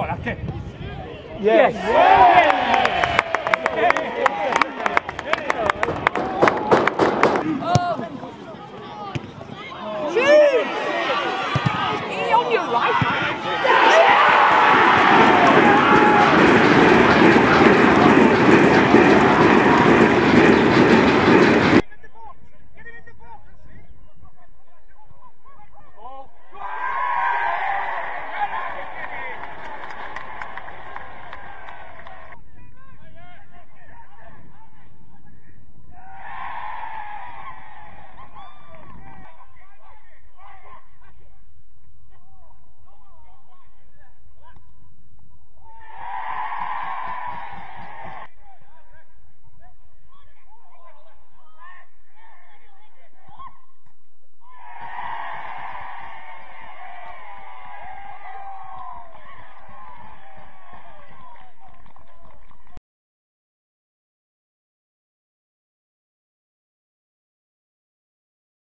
Right, okay. Yes. Yes.